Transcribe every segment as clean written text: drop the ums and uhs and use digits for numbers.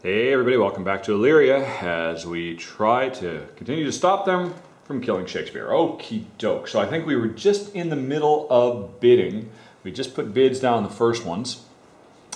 Hey everybody, welcome back to Illyria as we try to continue to stop them from killing Shakespeare. Okie doke. So I think we were just in the middle of bidding. We just put bids down on the first ones,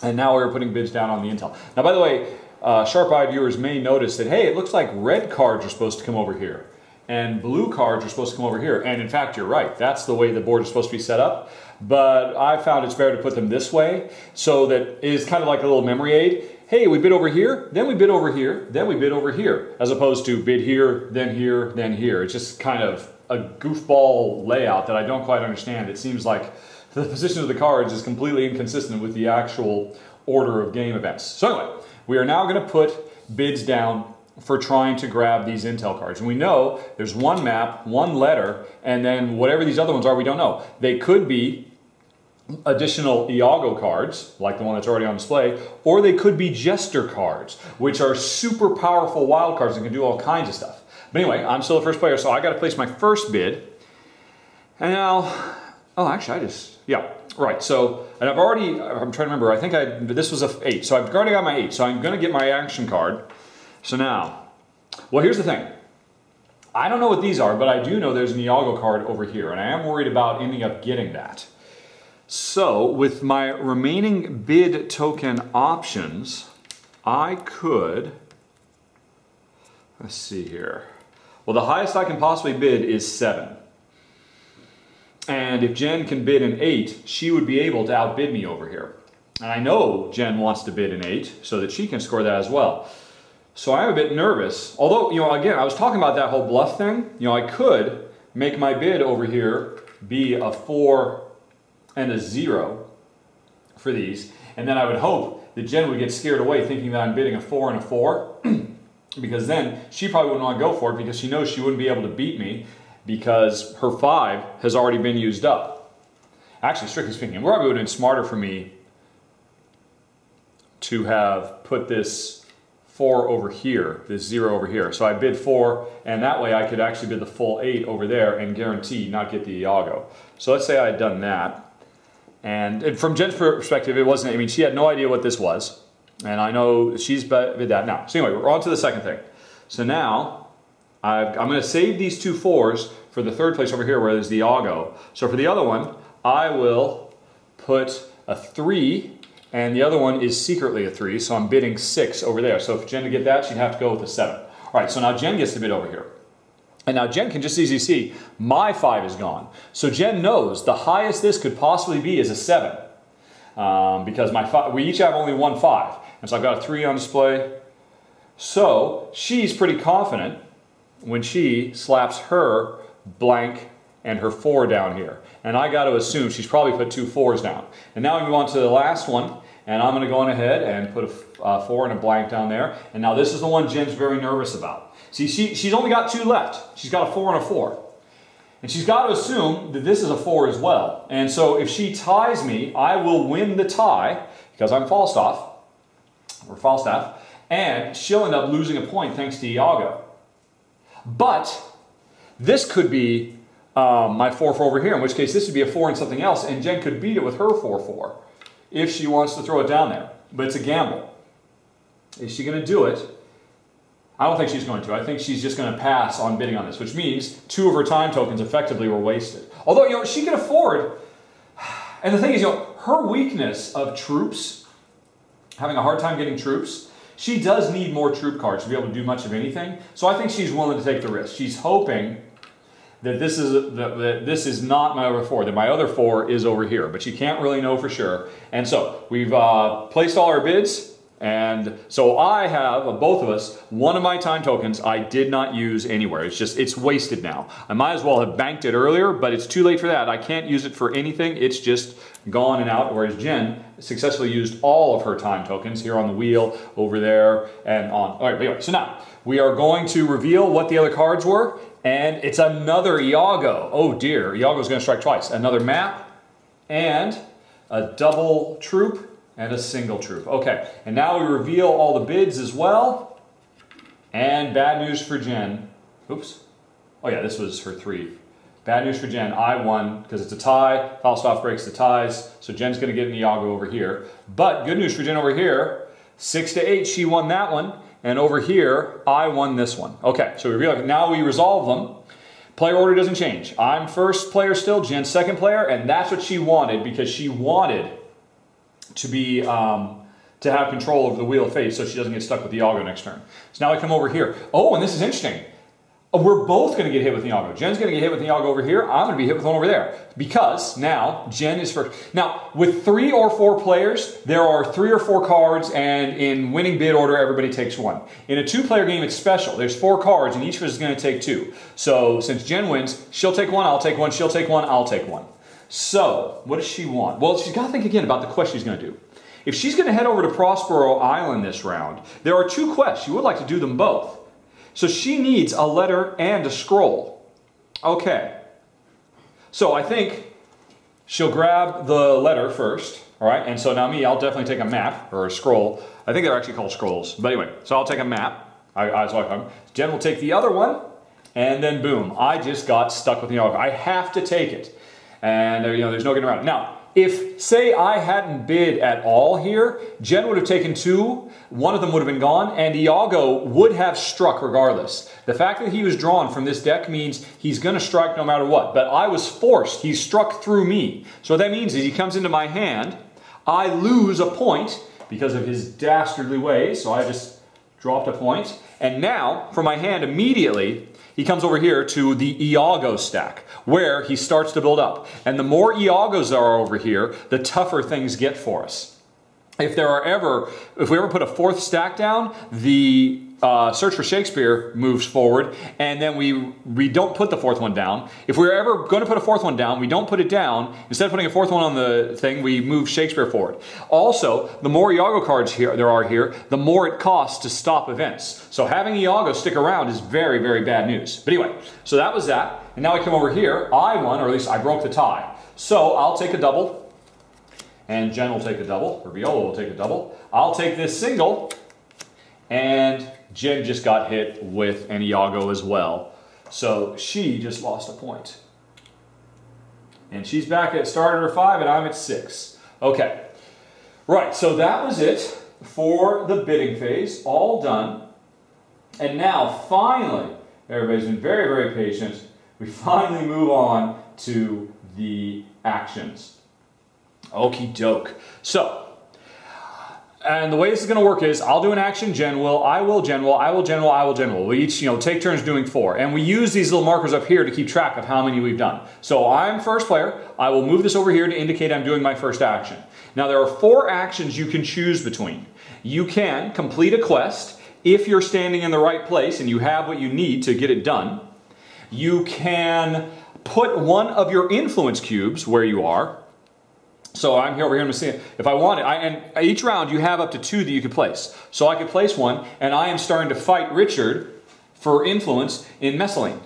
and now we're putting bids down on the intel. Now by the way, sharp-eyed viewers may notice that, hey, it looks like red cards are supposed to come over here, and blue cards are supposed to come over here, and in fact you're right, that's the way the board is supposed to be set up. But I found it's better to put them this way, so that it's kind of like a little memory aid. Hey, we bid over here, then we bid over here, then we bid over here, as opposed to bid here, then here, then here. It's just kind of a goofball layout that I don't quite understand. It seems like the position of the cards is completely inconsistent with the actual order of game events. So anyway, we are now going to put bids down for trying to grab these intel cards. And we know there's one map, one letter, and then whatever these other ones are, we don't know. They could be additional Iago cards, like the one that's already on display, or they could be Jester cards, which are super powerful wild cards and can do all kinds of stuff. But anyway, I'm still the first player, so I gotta place my first bid. And now, oh, actually, and I've already, I'm trying to remember, I think this was a 8, so I've already got my 8, so I'm gonna get my action card. So now, well, here's the thing. I don't know what these are, but I do know there's an Iago card over here, and I am worried about ending up getting that. So, with my remaining bid token options, I could, let's see here. Well, the highest I can possibly bid is 7. And if Jen can bid an 8, she would be able to outbid me over here. And I know Jen wants to bid an 8 so that she can score that as well. So I'm a bit nervous. Although, you know, again, I was talking about that whole bluff thing. You know, I could make my bid over here be a 4 and a 0 for these, and then I would hope that Jen would get scared away thinking that I'm bidding a 4 and a 4, because then she probably wouldn't want to go for it because she knows she wouldn't be able to beat me because her 5 has already been used up. Actually, strictly speaking, it probably would have been smarter for me to have put this 4 over here, this 0 over here. So I bid 4, and that way I could actually bid the full 8 over there and guarantee not get the Iago. So let's say I had done that. And from Jen's perspective, it wasn't, I mean, she had no idea what this was. And I know she's bid that now. So anyway, we're on to the second thing. So now, I'm going to save these two 4s for the third place over here where there's the Iago. So for the other one, I will put a 3, and the other one is secretly a 3, so I'm bidding 6 over there. So if Jen to get that, she'd have to go with a 7. All right, so now Jen gets to bid over here. And now Jen can just easily see, my 5 is gone. So Jen knows the highest this could possibly be is a 7. Because my 5, we each have only one 5. And so I've got a 3 on display. So she's pretty confident when she slaps her blank and her 4 down here. And I got to assume she's probably put two 4s down. And now we move on to the last one. And I'm going to go on ahead and put a 4 and a blank down there. And now this is the one Jen's very nervous about. See, she's only got 2 left. She's got a 4 and a 4. And she's got to assume that this is a 4 as well. And so if she ties me, I will win the tie, because I'm Falstaff, or Falstaff, and she'll end up losing a point thanks to Iago. But this could be my 4-4 over here, in which case this would be a 4 and something else, and Jen could beat it with her 4-4 if she wants to throw it down there. But it's a gamble. Is she going to do it? I don't think she's going to. I think she's just going to pass on bidding on this, which means 2 of her time tokens effectively were wasted. Although, you know, she can afford, and the thing is, you know, her weakness of troops, having a hard time getting troops, she does need more troop cards to be able to do much of anything. So I think she's willing to take the risk. She's hoping that this is not my other 4, that my other 4 is over here, but she can't really know for sure. And so we've placed all our bids. And so I have, of both of us, one of my time tokens I did not use anywhere. It's just, it's wasted now. I might as well have banked it earlier, but it's too late for that. I can't use it for anything. It's just gone and out, whereas Jen successfully used all of her time tokens here on the wheel, over there, and on. All right, but anyway, so now we are going to reveal what the other cards were, and it's another Iago. Oh dear, Iago's going to strike twice. Another map, and a double troop, and a single troop. Okay, and now we reveal all the bids as well. And bad news for Jen. Oops. Oh yeah, this was her 3. Bad news for Jen. I won because it's a tie. Falstaff breaks the ties. So Jen's going to get an Iago over here. But good news for Jen over here. 6-8, she won that one. And over here, I won this one. Okay, so we realize, now we resolve them. Player order doesn't change. I'm first player still, Jen's second player, and that's what she wanted because she wanted to be to have control over the Wheel of Fate so she doesn't get stuck with Iago next turn. So now I come over here. Oh, and this is interesting. We're both going to get hit with Iago. Jen's going to get hit with Iago over here. I'm going to be hit with one over there because now Jen is first. Now, with 3 or 4 players, there are 3 or 4 cards, and in winning bid order, everybody takes one. In a 2-player game, it's special. There's 4 cards, and each of us is going to take 2. So since Jen wins, she'll take one, I'll take one, she'll take one, I'll take one. So what does she want? Well, she's got to think again about the quest she's going to do. If she's going to head over to Prospero Island this round, there are 2 quests. She would like to do them both. So she needs a letter and a scroll. Okay. So I think she'll grab the letter first, all right? And so now me, I'll definitely take a map or a scroll. I think they're actually called scrolls. But anyway, so I'll take a map. Jen will take the other one, and then boom, I just got stuck with the other one. I have to take it. And there, you know, there's no getting around it. Now, if, say, I hadn't bid at all here, Jen would have taken 2, one of them would have been gone, and Iago would have struck regardless. The fact that he was drawn from this deck means he's going to strike no matter what, but I was forced. He struck through me. So what that means is he comes into my hand, I lose a point because of his dastardly ways, so I just dropped a point, and now, from my hand immediately, he comes over here to the Iago stack, where he starts to build up. And the more Iagos there are over here, the tougher things get for us. If we ever put a 4th stack down, the Search for Shakespeare moves forward, and then we don't put the 4th one down. If we're ever going to put a 4th one down, we don't put it down. Instead of putting a 4th one on the thing, we move Shakespeare forward. Also, the more Iago cards there are here, the more it costs to stop events. So having Iago stick around is very, very bad news. But anyway, so that was that. And now I come over here. I won, or at least I broke the tie. So I'll take a double, and Jen will take a double, or Viola will take a double. I'll take this single, and Jen just got hit with an Iago as well. So she just lost a point. And she's back at started her 5 and I'm at 6. Okay. Right, so that was it for the bidding phase. All done. And now finally, everybody's been very, very patient. We finally move on to the actions. Okie doke. So, and the way this is going to work is, I'll do an action, Jen will, I will, Jen will, I will, Jen will, I will, Jen will. We each, you know, take turns doing 4. And we use these little markers up here to keep track of how many we've done. So I'm first player. I will move this over here to indicate I'm doing my first action. Now there are 4 actions you can choose between. You can complete a quest if you're standing in the right place and you have what you need to get it done. You can put one of your influence cubes where you are. So I'm here over here in Messaline. If I want it, and each round you have up to 2 that you can place. So I could place one, and I am starting to fight Richard for influence in Messaline.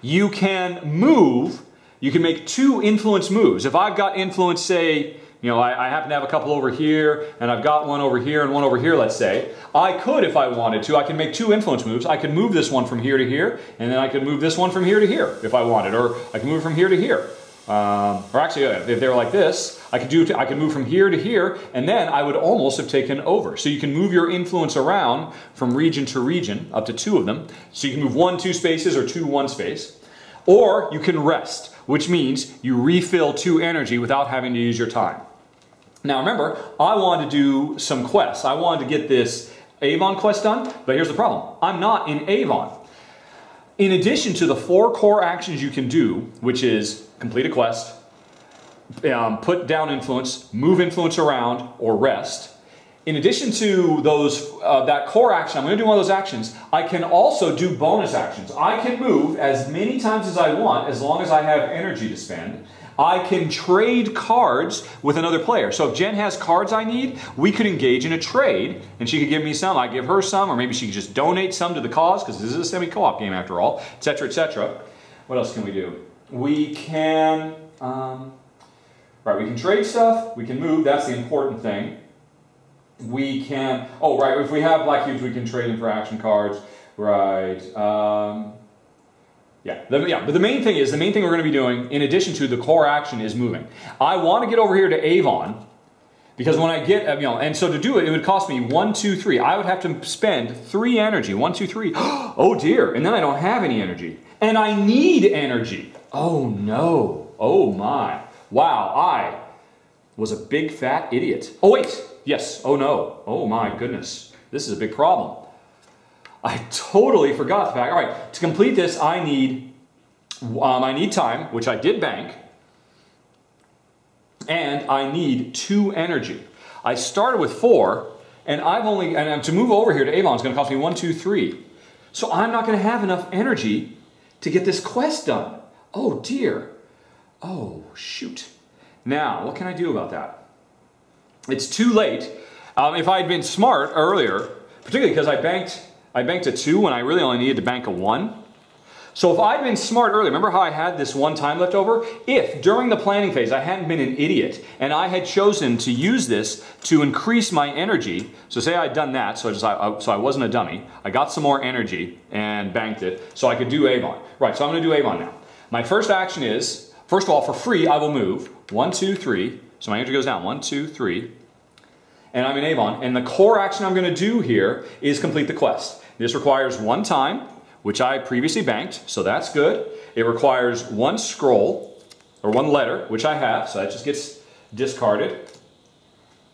You can move, you can make 2 influence moves. If I've got influence, say, you know, I happen to have a couple over here, and I've got one over here and one over here, let's say. I could, if I wanted to, I can make 2 influence moves. I could move this one from here to here, and then I could move this one from here to here, if I wanted, or I can move from here to here. Or actually, if they were like this, I could move from here to here, and then I would almost have taken over. So you can move your influence around from region to region, up to 2 of them. So you can move 1 2 spaces or 2 1 space. Or you can rest, which means you refill 2 energy without having to use your time. Now remember, I wanted to do some quests. I wanted to get this Avon quest done, but here's the problem. I'm not in Avon. In addition to the 4 core actions you can do, which is complete a quest, put down influence, move influence around, or rest, in addition to those that core action, I'm going to do one of those actions, I can also do bonus actions. I can move as many times as I want, as long as I have energy to spend. I can trade cards with another player. So if Jen has cards I need, we could engage in a trade, and she could give me some, I give her some, or maybe she could just donate some to the cause, because this is a semi-co-op game after all, etc., etc. What else can we do? We can, right, we can trade stuff, we can move, that's the important thing. We can, oh, right, if we have black cubes, we can trade them for action cards, right, Yeah, but the main thing we're going to be doing, in addition to the core action, is moving. I want to get over here to Avon, Because when I get, you know, and so to do it, it would cost me 1, 2, 3. I would have to spend 3 energy. 1, 2, 3. Oh dear. And then I don't have any energy. And I need energy. Oh no. Oh my. Wow. I was a big fat idiot. Oh wait. Yes. Oh no. Oh my goodness. This is a big problem. I totally forgot the fact. All right. To complete this, I need time, which I did bank. And I need 2 energy. I started with 4, and I've only, and to move over here to Avon is going to cost me 1, 2, 3. So I'm not going to have enough energy to get this quest done. Oh dear. Oh shoot. Now, what can I do about that? It's too late. If I had been smart earlier, particularly because I banked a 2 when I really only needed to bank a 1. So if I'd been smart earlier, remember how I had this 1 time left over? If during the planning phase I hadn't been an idiot and I had chosen to use this to increase my energy, so say I'd done that, so I wasn't a dummy, I got some more energy and banked it so I could do Avon. Right, so I'm gonna do Avon now. My first action is, first of all, for free I will move 1, 2, 3, so my energy goes down 1, 2, 3, and I'm in Avon, and the core action I'm gonna do here is complete the quest. This requires 1 time, which I previously banked, so that's good. It requires 1 scroll, or 1 letter, which I have, so that just gets discarded.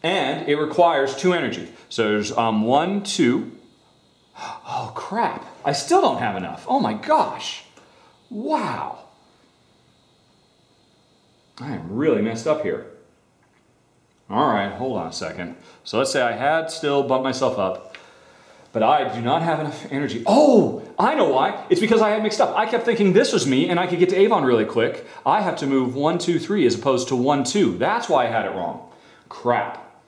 And it requires 2 energy. So there's 1, 2. Oh crap, I still don't have enough. Oh my gosh, wow. I am really messed up here. All right, hold on a second. So let's say I had still bumped myself up, but I do not have enough energy. Oh, I know why. It's because I had mixed up. I kept thinking this was me and I could get to Avon really quick. I have to move 1, 2, 3 as opposed to 1, 2. That's why I had it wrong. Crap.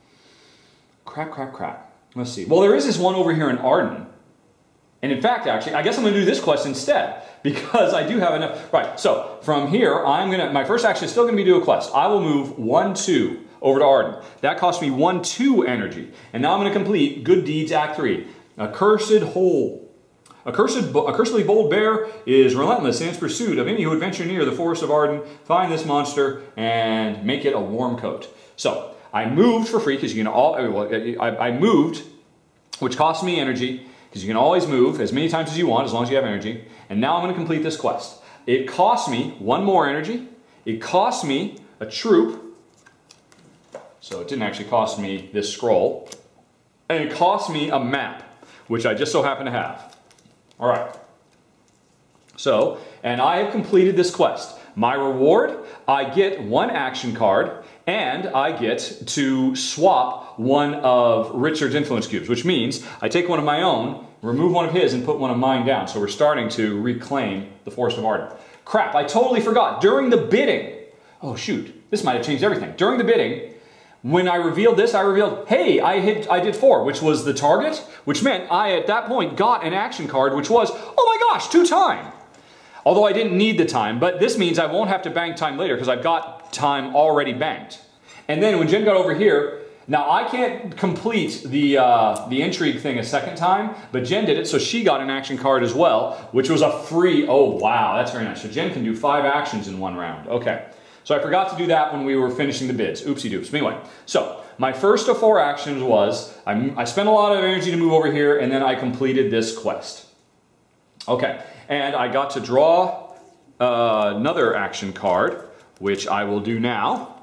Crap, crap, crap. Let's see. Well, there is this one over here in Arden. And in fact, actually, I guess I'm gonna do this quest instead because I do have enough. Right, so from here, I'm gonna, my first action is still gonna be do a quest. I will move 1, 2. Over to Arden. That cost me 1, 2 energy. And now I'm gonna complete Good Deeds Act 3. A cursed hole. A cursedly bold bear is relentless in its pursuit of any who would venture near the forest of Arden. Find this monster and make it a warm coat. So I moved for free because you can all. I moved, which cost me energy because you can always move as many times as you want as long as you have energy. And now I'm going to complete this quest. It cost me 1 more energy. It cost me a troop. So it didn't actually cost me this scroll, and it cost me a map, which I just so happen to have. All right. So, and I have completed this quest. My reward, I get 1 action card, and I get to swap 1 of Richard's influence cubes, which means I take 1 of my own, remove 1 of his, and put 1 of mine down. So we're starting to reclaim the Forest of Arden. Crap, I totally forgot. During the bidding, oh shoot, this might have changed everything. During the bidding, when I revealed this, I revealed, hey, I did 4, which was the target, which meant I, at that point, got an action card, which was, oh my gosh, 2 time. Although I didn't need the time, but this means I won't have to bank time later because I've got time already banked. And then when Jen got over here, now I can't complete the intrigue thing a second time, but Jen did it, so she got an action card as well, which was a free, oh wow, that's very nice. So Jen can do 5 actions in 1 round, okay. So I forgot to do that when we were finishing the bids. Oopsie doops. Anyway, so my first of 4 actions was, I spent a lot of energy to move over here, and then I completed this quest. Okay, and I got to draw another action card, which I will do now.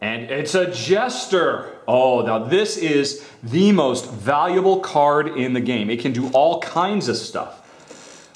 And it's a Jester. Oh, now this is the most valuable card in the game. It can do all kinds of stuff.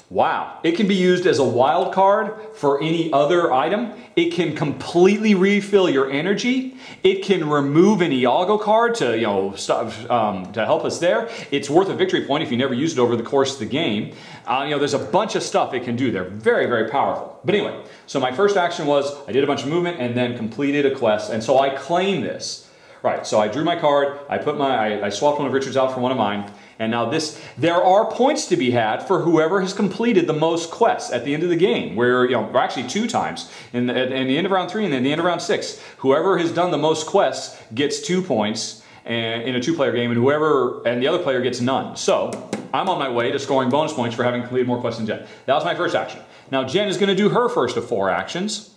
Wow, it can be used as a wild card for any other item. It can completely refill your energy. It can remove an Iago card to, you know, to help us there. It's worth a victory point if you never used it over the course of the game. You know, there's a bunch of stuff it can do. They're very, very powerful. But anyway, so my first action was I did a bunch of movement and then completed a quest, and so I claim this. Right, so I drew my card, I swapped 1 of Richard's out for 1 of mine, and now this, there are points to be had for whoever has completed the most quests at the end of the game, where, you know, or actually 2 times, in the end of round 3 and then the end of round 6. Whoever has done the most quests gets 2 points in a 2-player game, and whoever, and the other player gets none. So, I'm on my way to scoring bonus points for having completed more quests than Jen. That was my first action. Now Jen is gonna do her first of 4 actions,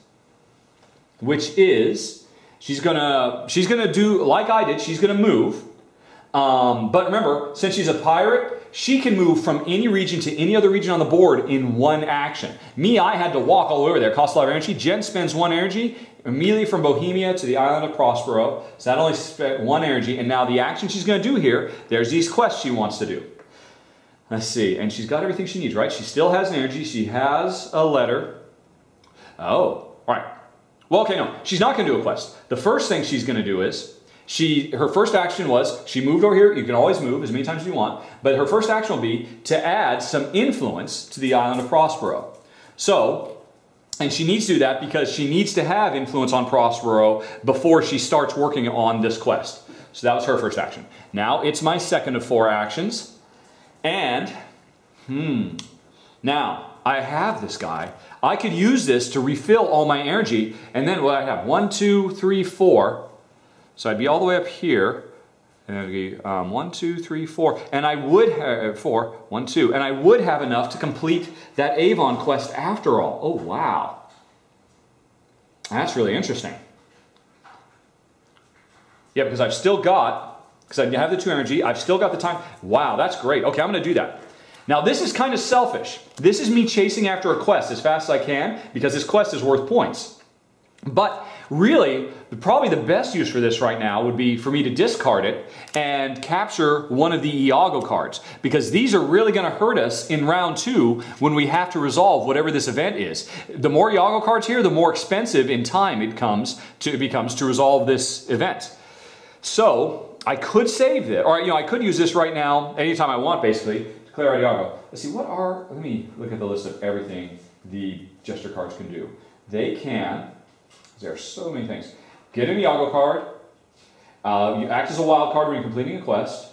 which is, She's gonna do like I did. She's gonna move. But remember, since she's a pirate, she can move from any region to any other region on the board in one action. Me, I had to walk all over there. Cost a lot of energy. Jen spends one energy immediately from Bohemia to the island of Prospero. So that only spent one energy. And now the action she's going to do here, there's these quests she wants to do. Let's see. And she's got everything she needs, right? She still has an energy. She has a letter. Oh, all right. Well, okay, no. She's not going to do a quest. The first thing she's going to do is... Her first action was, she moved over here, you can always move as many times as you want, but her first action will be to add some influence to the island of Prospero. So, and she needs to do that because she needs to have influence on Prospero before she starts working on this quest. So that was her first action. Now it's my second of four actions, and, now I have this guy. I could use this to refill all my energy, and then what I have, 1, 2, 3, 4, so I'd be all the way up here, and it'd be 1, 2, 3, 4, and I would have 4, 1, 2, and I would have enough to complete that Avon quest after all. Oh wow, that's really interesting. Yeah, because I've still got, because I have the 2 energy, I've still got the time. Wow, that's great. Okay, I'm going to do that. Now this is kind of selfish. This is me chasing after a quest as fast as I can because this quest is worth points, but. Really, probably the best use for this right now would be for me to discard it and capture one of the Iago cards, because these are really going to hurt us in round 2 when we have to resolve whatever this event is. The more Iago cards here, the more expensive in time it becomes to resolve this event. So I could save this, or you know, I could use this right now anytime I want, basically, to clear out Iago. Let's see, let me look at the list of everything the Jester cards can do. They can. There are so many things. Get an Iago card. You act as a wild card when you're completing a quest.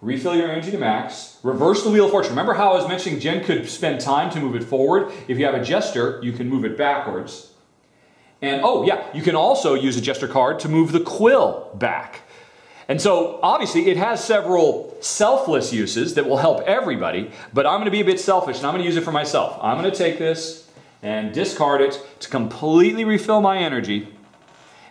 Refill your energy to max. Reverse the Wheel of Fortune. Remember how I was mentioning Jen could spend time to move it forward? If you have a Jester, you can move it backwards. And oh yeah, you can also use a Jester card to move the Quill back. And so obviously it has several selfless uses that will help everybody, but I'm going to be a bit selfish and I'm going to use it for myself. I'm going to take this and discard it to completely refill my energy.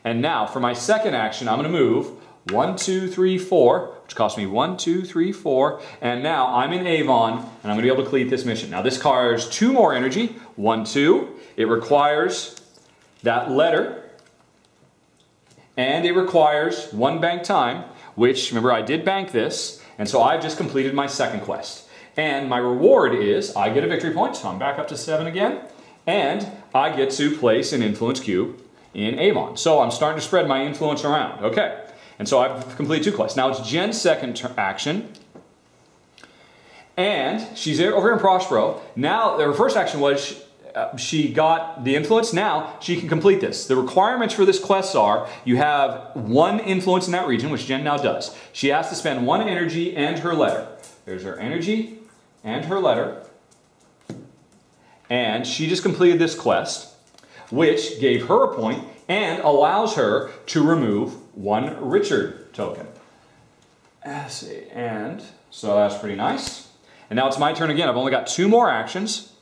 And now for my second action, I'm going to move 1, 2, 3, 4, which cost me 1, 2, 3, 4. And now I'm in Avon, and I'm going to be able to complete this mission. Now this requires 2 more energy, 1, 2. It requires that letter, and it requires 1 bank time, which, remember, I did bank this, and so I've just completed my second quest. And my reward is I get a victory point, so I'm back up to 7 again. And I get to place an influence cube in Avon. So I'm starting to spread my influence around. Okay, and so I've completed 2 quests. Now it's Jen's second action. And she's over in Prospero. Now, her first action was she got the influence. Now she can complete this. The requirements for this quest are you have 1 influence in that region, which Jen now does. She has to spend 1 energy and her letter. There's her energy and her letter. And she just completed this quest, which gave her a point and allows her to remove 1 Richard token. Let's see. And so that's pretty nice. And now it's my turn again. I've only got 2 more actions.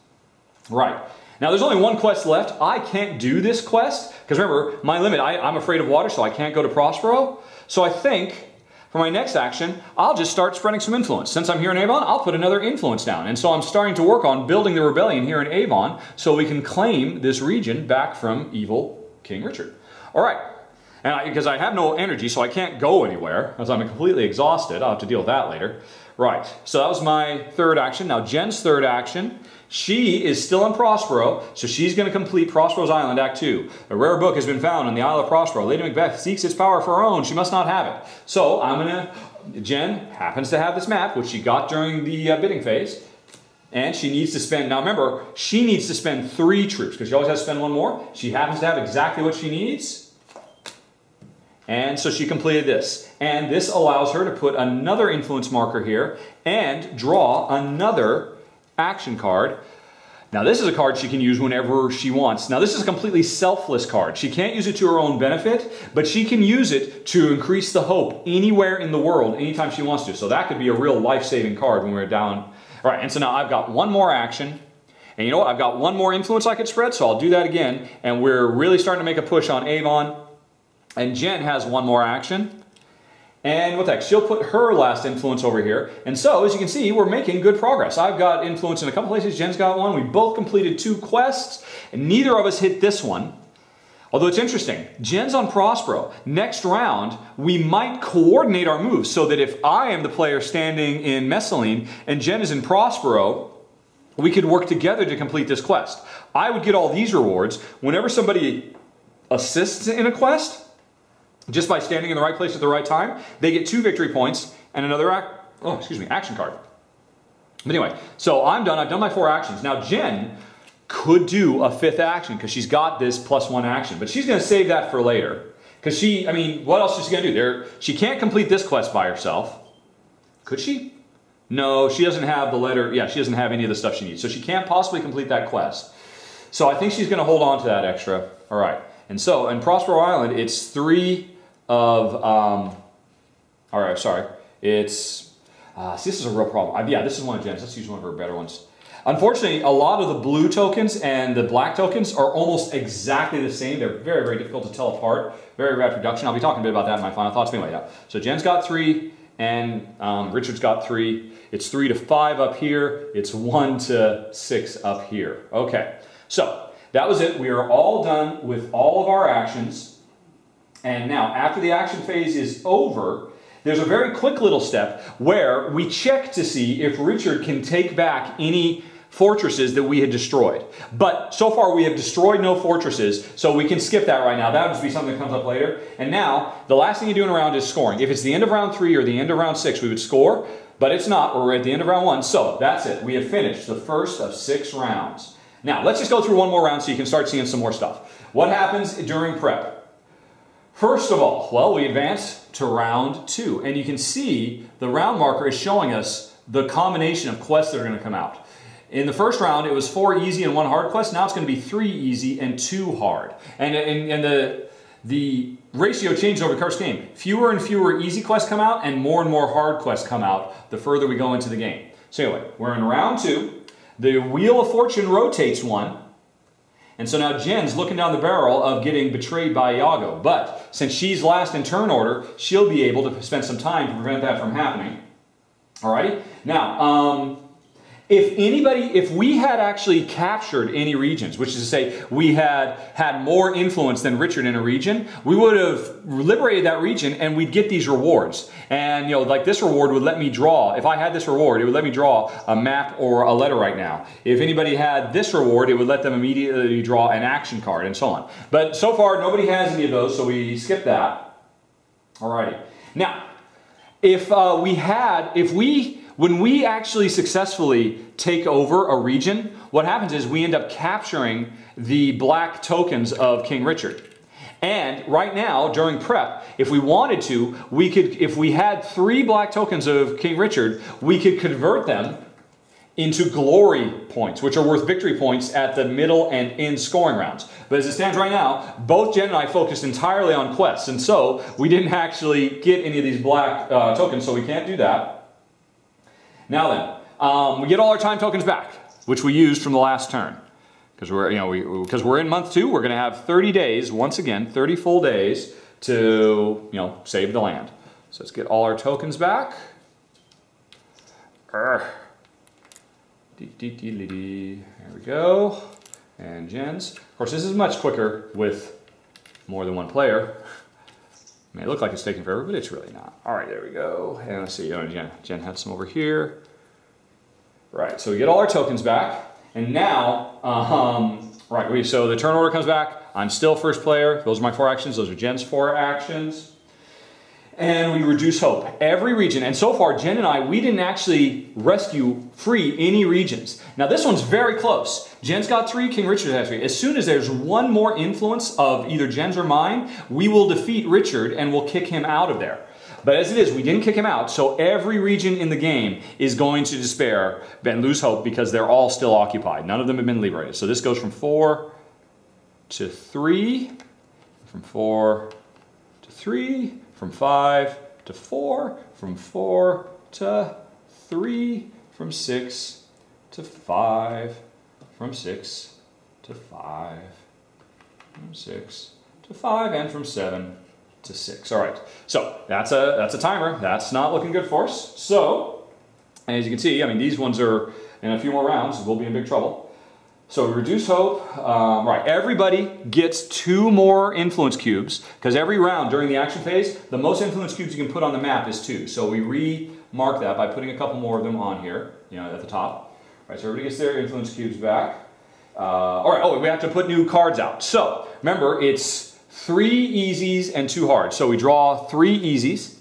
Right. Now there's only 1 quest left. I can't do this quest because remember, my limit, I'm afraid of water, so I can't go to Prospero. So I think for my next action, I'll just start spreading some influence. Since I'm here in Avon, I'll put another influence down. And so I'm starting to work on building the rebellion here in Avon so we can claim this region back from evil King Richard. All right, and because I have no energy, so I can't go anywhere, as I'm completely exhausted. I'll have to deal with that later. Right, so that was my third action. Now Jen's third action, she is still in Prospero, so she's going to complete Prospero's Island, Act 2. A rare book has been found on the Isle of Prospero. Lady Macbeth seeks its power for her own. She must not have it. So I'm going to, Jen happens to have this map, which she got during the bidding phase, and she needs to spend, now remember, she needs to spend 3 troops, because she always has to spend 1 more. She happens to have exactly what she needs. And so she completed this. And this allows her to put another influence marker here and draw another action card. Now this is a card she can use whenever she wants. Now this is a completely selfless card. She can't use it to her own benefit, but she can use it to increase the hope anywhere in the world, anytime she wants to. So that could be a real life-saving card when we're down. All right, and so now I've got 1 more action. And you know what? I've got 1 more influence I could spread, so I'll do that again. And we're really starting to make a push on Avon. And Jen has one more action. And what the heck, she'll put her last influence over here. And so, as you can see, we're making good progress. I've got influence in a couple places, Jen's got one. We both completed 2 quests, and neither of us hit this one. Although it's interesting, Jen's on Prospero. Next round, we might coordinate our moves so that if I am the player standing in Messaline and Jen is in Prospero, we could work together to complete this quest. I would get all these rewards. Whenever somebody assists in a quest, just by standing in the right place at the right time, they get 2 victory points and another action card. But anyway, so I'm done. I've done my 4 actions. Now Jen could do a 5th action because she's got this +1 action, but she's going to save that for later. Because she, I mean, what else is she going to do? She can't complete this quest by herself. Could she? No, she doesn't have the letter. Yeah, she doesn't have any of the stuff she needs, so she can't possibly complete that quest. So I think she's going to hold on to that extra. All right. And so, in Prospero Island, it's 3 of, see, this is a real problem. This is one of Jen's. Let's use one of her better ones. Unfortunately, a lot of the blue tokens and the black tokens are almost exactly the same. They're very, very difficult to tell apart. Very rapid reduction. I'll be talking a bit about that in my final thoughts. Anyway, yeah. So Jen's got 3, and Richard's got 3. It's 3 to 5 up here. It's 1 to 6 up here. Okay. So that was it. We are all done with all of our actions. And now, after the action phase is over, there's a very quick little step where we check to see if Richard can take back any fortresses that we had destroyed. But so far we have destroyed no fortresses, so we can skip that right now. That would just be something that comes up later. And now, the last thing you do in a round is scoring. If it's the end of round 3 or the end of round 6, we would score, but it's not. We're at the end of round 1, so that's it. We have finished the first of 6 rounds. Now, let's just go through one more round so you can start seeing some more stuff. What happens during prep? First of all, well, we advance to round 2, and you can see the round marker is showing us the combination of quests that are going to come out. In the first round, it was 4 easy and 1 hard quest. Now it's going to be 3 easy and 2 hard. And the ratio changes over the course of the game. Fewer and fewer easy quests come out, and more hard quests come out the further we go into the game. So anyway, we're in round 2. The Wheel of Fortune rotates 1. And so now Jen's looking down the barrel of getting betrayed by Iago. But since she's last in turn order, she'll be able to spend some time to prevent that from happening. Alrighty? Now, if we had actually captured any regions, which is to say we had had more influence than Richard in a region, we would have liberated that region and we'd get these rewards. And, you know, like this reward would let me draw, if I had this reward, it would let me draw a map or a letter right now. If anybody had this reward, it would let them immediately draw an action card and so on. But so far, nobody has any of those, so we skip that. Alrighty. Now, when we actually successfully take over a region, what happens is we end up capturing the black tokens of King Richard. And right now, during prep, if we wanted to, we could, if we had 3 black tokens of King Richard, we could convert them into glory points, which are worth victory points at the middle and end scoring rounds. But as it stands right now, both Jen and I focused entirely on quests, and so we didn't actually get any of these black tokens, so we can't do that. Now then, we get all our time tokens back, which we used from the last turn. Because we're in month 2, we're going to have 30 days, once again, 30 full days to, you know, save the land. So let's get all our tokens back. There we go. And Jen's. Of course, this is much quicker with more than one player. It may look like it's taking forever, but it's really not. All right, there we go. And let's see, Jen had some over here. Right, so we get all our tokens back. And now, so the turn order comes back. I'm still first player. Those are my 4 actions. Those are Jen's 4 actions. And we reduce hope. Every region, and so far, Jen and I, we didn't actually rescue free any regions. Now this one's very close. Jen's got 3, King Richard has 3. As soon as there's one more influence of either Jen's or mine, we will defeat Richard and we'll kick him out of there. But as it is, we didn't kick him out, so every region in the game is going to despair and lose hope because they're all still occupied. None of them have been liberated. So this goes from 4 to 3, from 4 to 3, from 5 to 4, from 4 to 3, from 6 to 5, from 6 to 5, from 6 to 5, and from 7 to 6. All right, so that's a timer. That's not looking good for us. So, and as you can see, I mean, these ones are, in a few more rounds, we'll be in big trouble. So we reduce hope. Right, everybody gets 2 more influence cubes, because every round during the action phase, the most influence cubes you can put on the map is 2. So we remark that by putting a couple more of them on here, you know, at the top. All right, so everybody gets their influence cubes back. All right, oh, we have to put new cards out. So remember, it's 3 easies and 2 hards. So we draw 3 easies.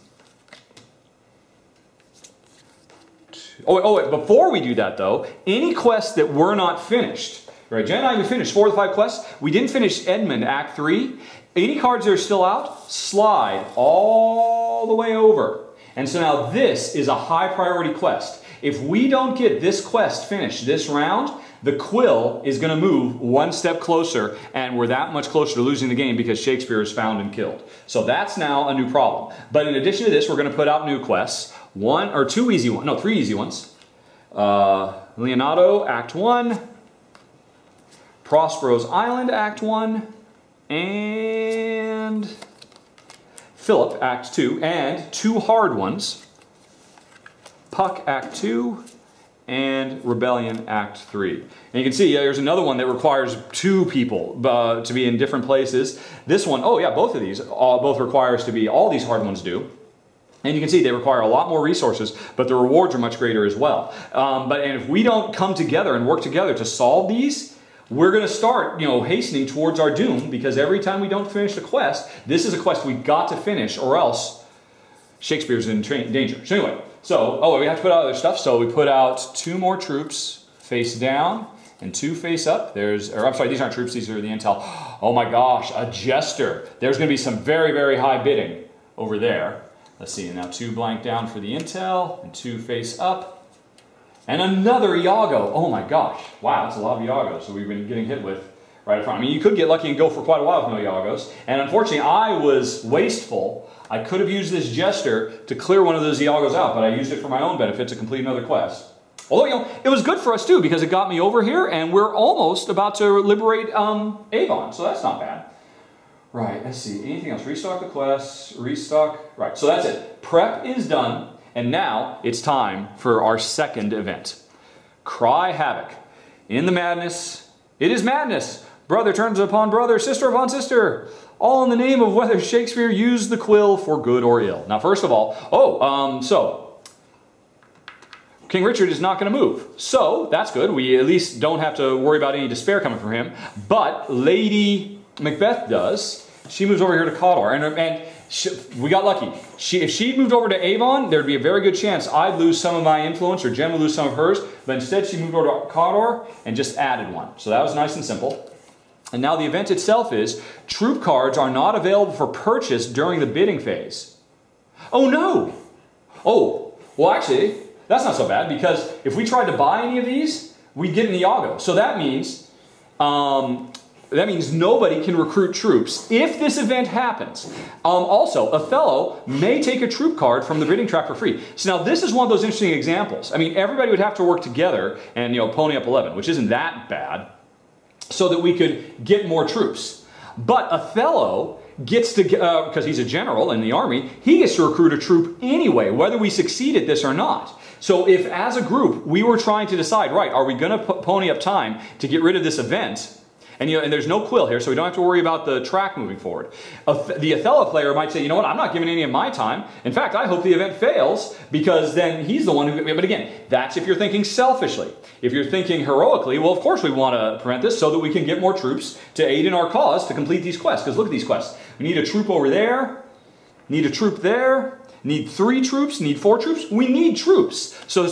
Oh, before we do that though, any quests that were not finished, right? Jen and I, we finished 4 of the 5 quests. We didn't finish Edmund Act 3. Any cards that are still out, slide all the way over. And so now this is a high priority quest. If we don't get this quest finished this round, the Quill is going to move 1 step closer, and we're that much closer to losing the game because Shakespeare is found and killed. So that's now a new problem. But in addition to this, we're going to put out new quests. 3 easy ones. Leonardo, Act 1. Prospero's Island, Act 1. And Philip, Act 2. And 2 hard ones. Puck, Act 2. And Rebellion Act 3. And you can see there's another one that requires 2 people to be in different places. This one, oh yeah, both of these, both requires to be, all these hard ones do. And you can see they require a lot more resources, but the rewards are much greater as well. And if we don't come together and work together to solve these, we're going to start, you know, hastening towards our doom, because every time we don't finish the quest, this is a quest we've got to finish or else Shakespeare's in danger. So anyway, we have to put out other stuff. So we put out 2 more troops face down and 2 face up. I'm sorry, these aren't troops, these are the intel. Oh my gosh, a Jester. There's gonna be some very, very high bidding over there. Let's see, and now 2 blank down for the intel and 2 face up. And another Iago, oh my gosh. Wow, that's a lot of Iagos. So we've been getting hit with right in front. I mean, you could get lucky and go for quite a while with no Iagos. And unfortunately, I was wasteful. I could have used this Jester to clear one of those Iagos out, but I used it for my own benefit to complete another quest. Although, you know, it was good for us too, because it got me over here, and we're almost about to liberate Avon, so that's not bad. Right, let's see, anything else? Restock the quests, restock, right, so that's it. Prep is done, and now it's time for our second event. Cry Havoc. In the madness, it is madness. Brother turns upon brother, sister upon sister. All in the name of whether Shakespeare used the quill for good or ill. Now, first of all, King Richard is not going to move. So, that's good. We at least don't have to worry about any despair coming from him. But Lady Macbeth does. She moves over here to Cawdor. And we got lucky. If she'd moved over to Avon, there'd be a very good chance I'd lose some of my influence, or Jen would lose some of hers. But instead, she moved over to Cawdor and just added 1. So that was nice and simple. And now the event itself is, troop cards are not available for purchase during the bidding phase. Oh no! Oh, well actually, that's not so bad, because if we tried to buy any of these, we'd get an Iago. So that means nobody can recruit troops if this event happens. Also, Othello may take a troop card from the bidding track for free. So now this is one of those interesting examples. I mean, everybody would have to work together and, you know, pony up 11, which isn't that bad, so that we could get more troops. But Othello gets to, because he's a general in the army, he gets to recruit a troop anyway, whether we succeed at this or not. So if as a group we were trying to decide, right, are we going to pony up time to get rid of this event? And, you know, and there's no quill here, so we don't have to worry about the track moving forward. The Othello player might say, you know what, I'm not giving any of my time. In fact, I hope the event fails, because then he's the one who... But again, that's if you're thinking selfishly. If you're thinking heroically, well, of course we want to prevent this so that we can get more troops to aid in our cause to complete these quests. Because look at these quests. We need a troop over there, need a troop there, need 3 troops, need 4 troops. We need troops. So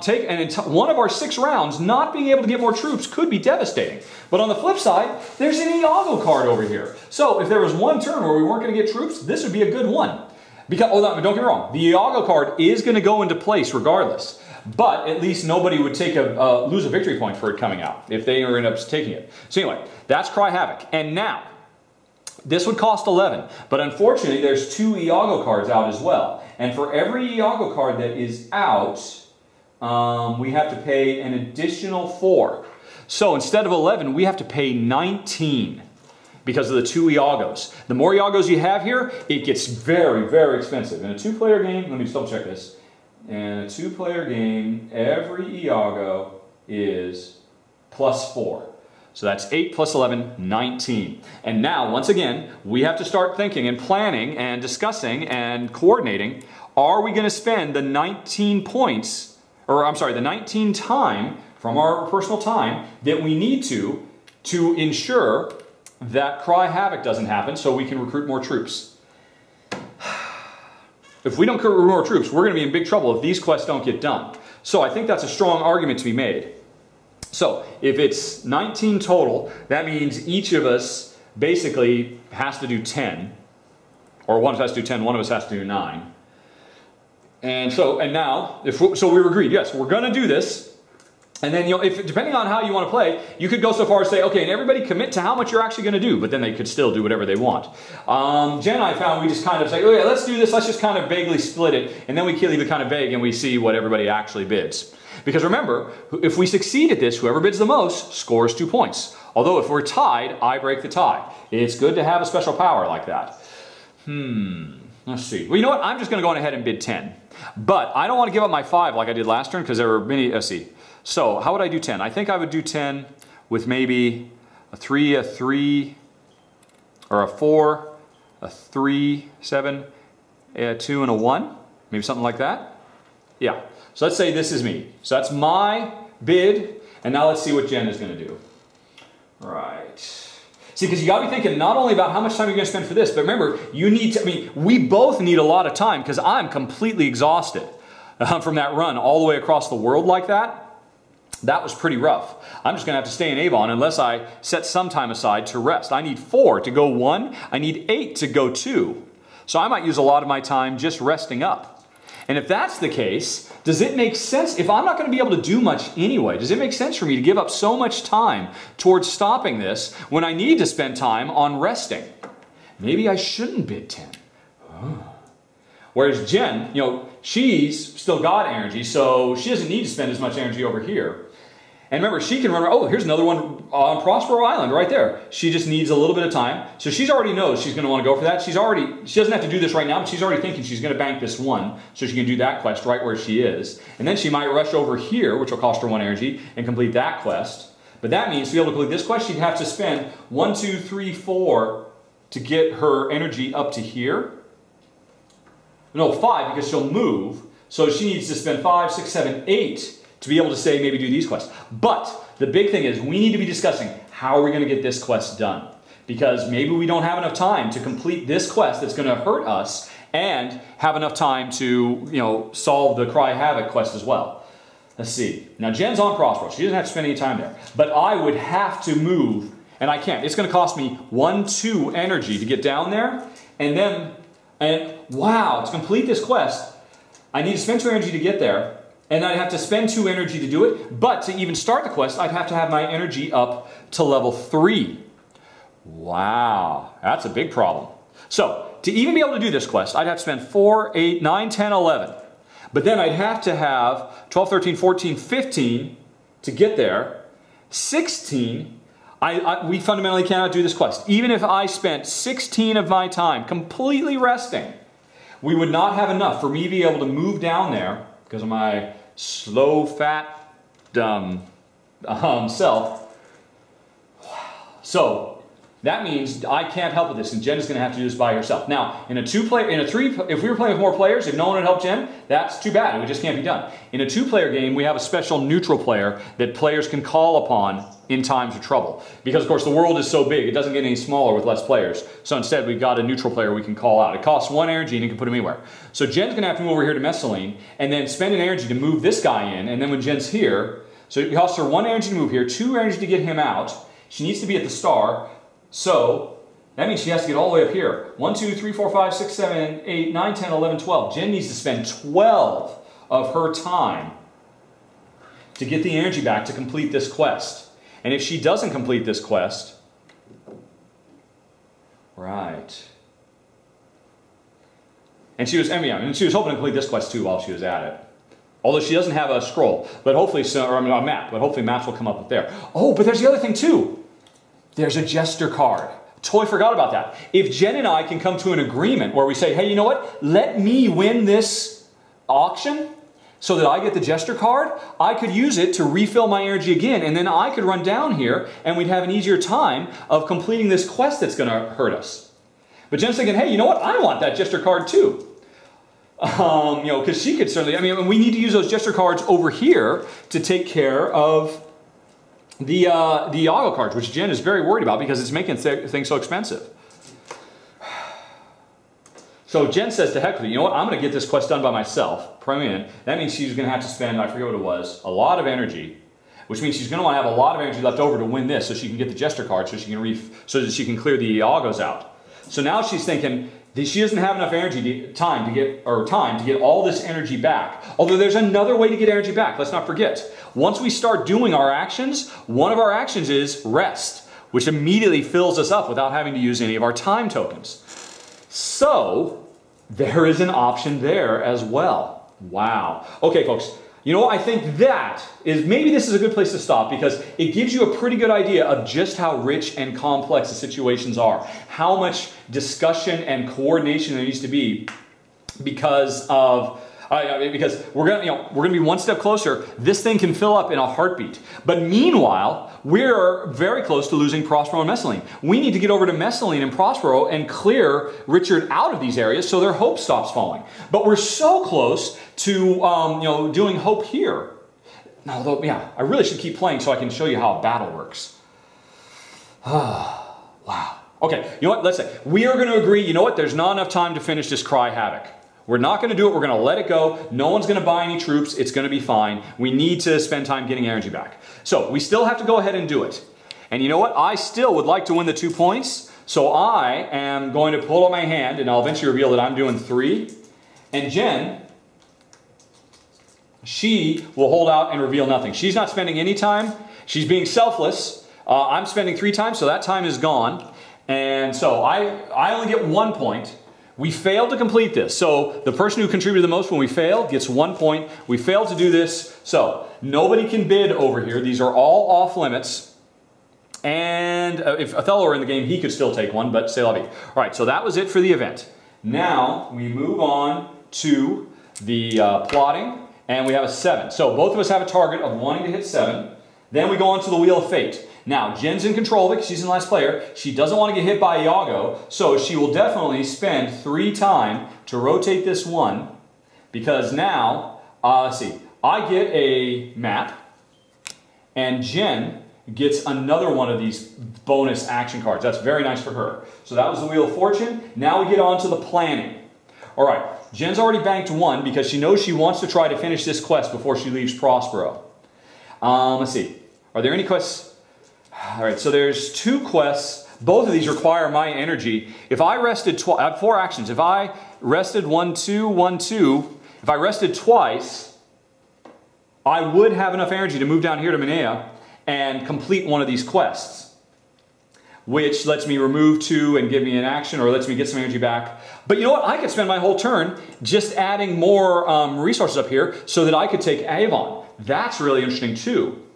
take one of our 6 rounds, not being able to get more troops could be devastating. But on the flip side, there's an Iago card over here. So if there was 1 turn where we weren't going to get troops, this would be a good one. Because, oh, don't get me wrong, the Iago card is going to go into place regardless. But at least nobody would take lose a victory point for it coming out if they end up taking it. So anyway, that's Cry Havoc. And now, this would cost 11, but unfortunately there's 2 Iago cards out as well. And for every Iago card that is out, we have to pay an additional 4. So instead of 11, we have to pay 19. because of the two Iagos. The more Iagos you have here, it gets very, very expensive. In a two-player game, let me just double check this. In a two-player game, every Iago is +4. So that's 8 plus 11, 19. And now, once again, we have to start thinking and planning and discussing and coordinating, are we going to spend the 19 points, or I'm sorry, the 19 time from our personal time that we need to ensure that Cry Havoc doesn't happen so we can recruit more troops. If we don't recruit more troops, we're going to be in big trouble if these quests don't get done. So I think that's a strong argument to be made. So if it's 19 total, that means each of us basically has to do 10, or one of us has to do 10, one of us has to do 9. And so, and now, if we, so we agreed, yes, we're going to do this. And then, you know, if, depending on how you want to play, you could go so far as say, okay, and everybody commit to how much you're actually going to do, but then they could still do whatever they want. Jen and I found we just kind of say, okay, let's do this, let's just kind of vaguely split it, and then we leave it kind of vague and we see what everybody actually bids. Because remember, if we succeed at this, whoever bids the most scores 2 points. Although if we're tied, I break the tie. It's good to have a special power like that. Let's see. Well, you know what? I'm just going to go on ahead and bid 10. But I don't want to give up my 5 like I did last turn because there were many, let's see. So how would I do 10? I think I would do 10 with maybe a 3, or a 4, a 3, 7, a 2, and a 1. Maybe something like that. Yeah. So let's say this is me. So that's my bid, and now let's see what Jen is going to do. Right. See, because you got to be thinking not only about how much time you're going to spend for this, but remember, you need to, I mean, we both need a lot of time because I'm completely exhausted from that run all the way across the world like that. That was pretty rough. I'm just going to have to stay in Avon unless I set some time aside to rest. I need 4 to go 1. I need 8 to go 2. So I might use a lot of my time just resting up. And if that's the case, does it make sense, if I'm not going to be able to do much anyway, does it make sense for me to give up so much time towards stopping this when I need to spend time on resting? Maybe I shouldn't bid 10. Oh. Whereas Jen, you know, she's still got energy, so she doesn't need to spend as much energy over here. And remember, she can run around, oh, here's another one on Prospero Island right there. She just needs a little bit of time. So she already knows she's going to want to go for that. She doesn't have to do this right now, but she's already thinking she's going to bank this one so she can do that quest right where she is. And then she might rush over here, which will cost her 1 energy, and complete that quest. But that means to be able to complete this quest, she'd have to spend 1, 2, 3, 4 to get her energy up to here. No, 5 because she'll move. So she needs to spend 5, 6, 7, 8 to be able to say maybe do these quests. But the big thing is we need to be discussing how are we going to get this quest done? Because maybe we don't have enough time to complete this quest that's going to hurt us and have enough time to, you know, solve the Cry Havoc quest as well. Let's see. Now Jen's on Prospero. She doesn't have to spend any time there. But I would have to move, and I can't. It's going to cost me 1, 2 energy to get down there. And then, and wow, to complete this quest, I need to spend 2 energy to get there. And I'd have to spend 2 energy to do it, but to even start the quest, I'd have to have my energy up to level 3. Wow, that's a big problem. So, to even be able to do this quest, I'd have to spend 4, 8, 9, 10, 11. But then I'd have to have 12, 13, 14, 15 to get there. 16, we fundamentally cannot do this quest. Even if I spent 16 of my time completely resting, we would not have enough for me to be able to move down there because of my slow, fat, self. So that means I can't help with this, and Jen is going to have to do this by herself. Now, in a three, if we were playing with more players, if no one would help Jen, that's too bad. It just can't be done. In a two-player game, we have a special neutral player that players can call upon in times of trouble. Because, of course, the world is so big, it doesn't get any smaller with less players. So instead, we've got a neutral player we can call out. It costs 1 energy, and you can put him anywhere. So Jen's going to have to move over here to Messaline, and then spend an energy to move this guy in. And then when Jen's here, so it costs her 1 energy to move here, 2 energy to get him out. She needs to be at the star. So that means she has to get all the way up here. 1, 2, 3, 4, 5, 6, 7, 8, 9, 10, 11, 12. Jen needs to spend 12 of her time to get the energy back to complete this quest. And if she doesn't complete this quest, right. And she was hoping to complete this quest too while she was at it. Although she doesn't have a scroll, but hopefully, or a map, but hopefully maps will come up there. Oh, but there's the other thing too. There's a Jester card. Totally forgot about that. If Jen and I can come to an agreement where we say, hey, you know what? Let me win this auction so that I get the Jester card. I could use it to refill my energy again, and then I could run down here and we'd have an easier time of completing this quest that's gonna hurt us. But Jen's thinking, hey, you know what? I want that Jester card too. You know, because she could certainly, I mean, we need to use those Jester cards over here to take care of the Iago cards, which Jen is very worried about because it's making things so expensive. So Jen says to heck with it, you know what, I'm going to get this quest done by myself, permanent. That means she's going to have to spend, I forget what it was, a lot of energy, which means she's going to want to have a lot of energy left over to win this so she can get the Jester card so she can so that she can clear the Iagos out. So now she's thinking that she doesn't have enough energy time to get all this energy back. Although there's another way to get energy back, let's not forget. Once we start doing our actions, one of our actions is rest, which immediately fills us up without having to use any of our time tokens. So there is an option there as well. Wow. Okay, folks, you know what? I think that is, maybe this is a good place to stop because it gives you a pretty good idea of just how rich and complex the situations are, how much discussion and coordination there needs to be because we're gonna be one step closer. This thing can fill up in a heartbeat. But meanwhile, we're very close to losing Prospero and Messaline. We need to get over to Messaline and Prospero and clear Richard out of these areas so their hope stops falling. But we're so close to doing hope here. Although, yeah, I really should keep playing so I can show you how a battle works. Ah, wow. Okay, you know what? Let's say we are gonna agree. You know what? There's not enough time to finish this Cry Havoc. We're not going to do it. We're going to let it go. No one's going to buy any troops. It's going to be fine. We need to spend time getting energy back. So we still have to go ahead and do it. And you know what? I still would like to win the 2 points. So I am going to pull out my hand and I'll eventually reveal that I'm doing 3. And Jen, she will hold out and reveal nothing. She's not spending any time. She's being selfless. I'm spending 3 times, so that time is gone. And so I only get 1 point. We failed to complete this, so the person who contributed the most when we fail gets 1 point. We failed to do this, so nobody can bid over here. These are all off limits. And if Othello were in the game, he could still take one, but c'est la vie. All right, so that was it for the event. Now we move on to the plotting, and we have a 7. So both of us have a target of wanting to hit 7. Then we go on to the Wheel of Fate. Now, Jen's in control of it because she's in the last player. She doesn't want to get hit by Iago, so she will definitely spend 3 time to rotate this 1 because now, let's see, I get a map and Jen gets another one of these bonus action cards. That's very nice for her. So that was the Wheel of Fortune. Now we get on to the planning. All right, Jen's already banked 1 because she knows she wants to try to finish this quest before she leaves Prospero. Let's see, are there any quests? All right, so there's 2 quests. Both of these require my energy. If I rested twice, I have 4 actions. If I rested 1, 2, 1, 2, if I rested twice, I would have enough energy to move down here to Manea and complete one of these quests, which lets me remove 2 and give me an action or lets me get some energy back. But you know what? I could spend my whole turn just adding more resources up here so that I could take Avon. That's really interesting too.